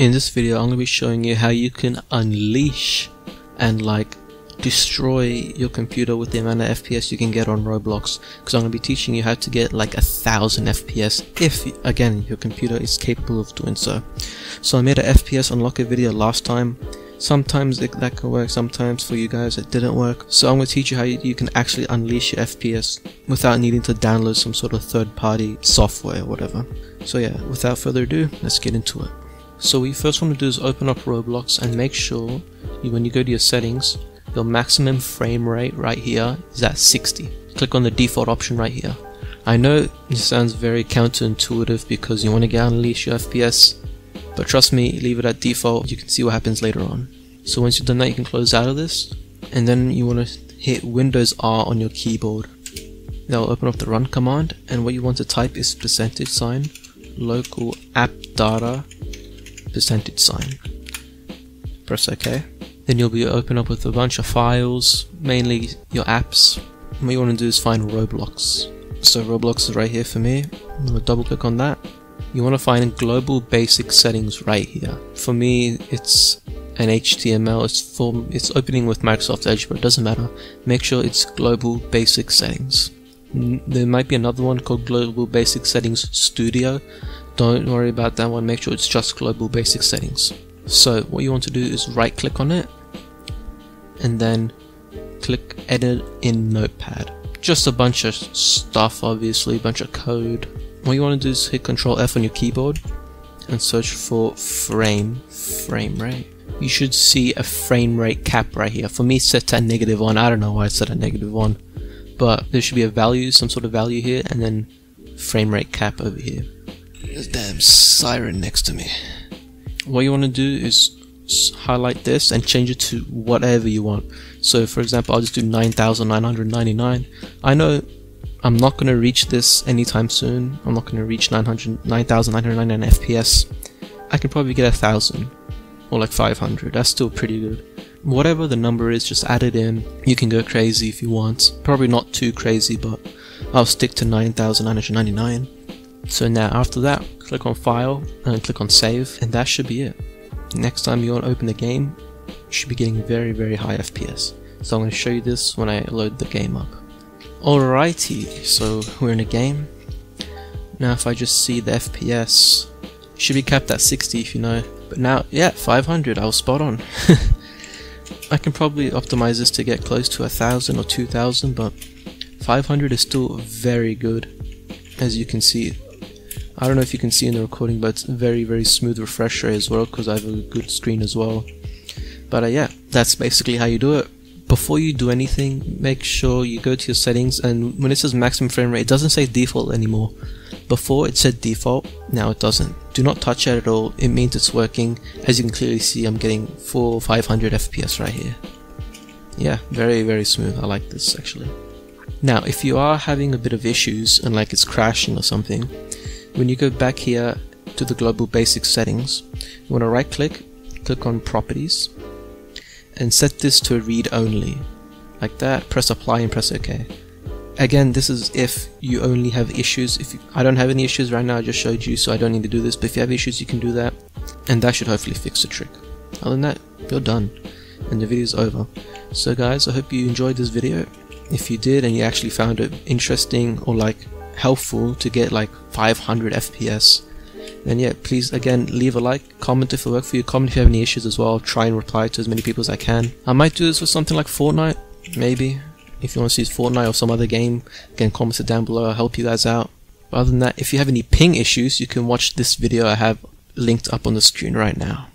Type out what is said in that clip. In this video I'm going to be showing you how you can unleash and like destroy your computer with the amount of FPS you can get on Roblox, because I'm going to be teaching you how to get like 1000 FPS if, again, your computer is capable of doing so. So I made a FPS unlocker video last time. Sometimes that can work, sometimes for you guys it didn't work. So I'm going to teach you how you can actually unleash your FPS without needing to download some sort of third-party software or whatever. So yeah, without further ado, let's get into it. So what you first want to do is open up Roblox and make sure when you go to your settings, your maximum frame rate right here is at 60. Click on the default option right here. I know this sounds very counterintuitive because you want to unleash your FPS, but trust me, leave it at default. You can see what happens later on. So once you've done that, you can close out of this, and then you want to hit Windows R on your keyboard. That'll open up the run command, and what you want to type is %, local app data, %. Press OK. Then you'll be open up with a bunch of files, mainly your apps. And what you want to do is find Roblox. So Roblox is right here for me. I'm going to double click on that. You want to find global basic settings right here. For me, it's an HTML. It's opening with Microsoft Edge, but it doesn't matter. Make sure it's global basic settings. There might be another one called global basic settings studio. Don't worry about that one. Make sure it's just global basic settings. So what you want to do is right click on it and then click edit in Notepad. Just a bunch of stuff, obviously, a bunch of code. What you want to do is hit Ctrl+F on your keyboard and search for frame rate. You should see a frame rate cap right here. For me, it's set to -1. I don't know why it's set at -1, but there should be a value, some sort of value here, and then frame rate cap over here. There's a damn siren next to me. What you want to do is highlight this and change it to whatever you want. So for example, I'll just do 9,999. I know I'm not going to reach this anytime soon. I'm not going to reach 9,999 FPS. I can probably get 1,000 or like 500. That's still pretty good. Whatever the number is, just add it in. You can go crazy if you want. Probably not too crazy, but I'll stick to 9,999. So now after that, click on File and click on Save, and that should be it. Next time you want to open the game, you should be getting very, very high FPS. So I'm going to show you this when I load the game up. Alrighty, so we're in a game. Now if I just see the FPS, it should be capped at 60 if you know, but now, yeah, 500, I was spot on. I can probably optimize this to get close to 1,000 or 2,000, but 500 is still very good. As you can see, I don't know if you can see in the recording, but it's very, very smooth refresh rate as well, because I have a good screen as well. But yeah, that's basically how you do it. Before you do anything, make sure you go to your settings, and when it says maximum frame rate, it doesn't say default anymore. Before it said default, now it doesn't. Do not touch it at all, it means it's working. As you can clearly see, I'm getting 400 or 500 FPS right here. Yeah, very, very smooth. I like this actually. Now if you are having a bit of issues and like it's crashing or something, when you go back here to the global basic settings, you want to right click, click on properties, and set this to read only, like that. Press apply and press OK. Again, this is if you only have issues. I don't have any issues right now, I just showed you, so I don't need to do this, but if you have issues you can do that, and that should hopefully fix the trick. Other than that, you're done and the video's over. So guys, I hope you enjoyed this video. If you did and you actually found it interesting or like helpful to get like 500 FPS, then yeah, please again leave a like, comment if it worked for you, comment if you have any issues as well. I'll try and reply to as many people as I can. I might do this with something like Fortnite, maybe. If you want to see Fortnite or some other game, again, comment it down below, I'll help you guys out. But other than that, if you have any ping issues, you can watch this video I have linked up on the screen right now.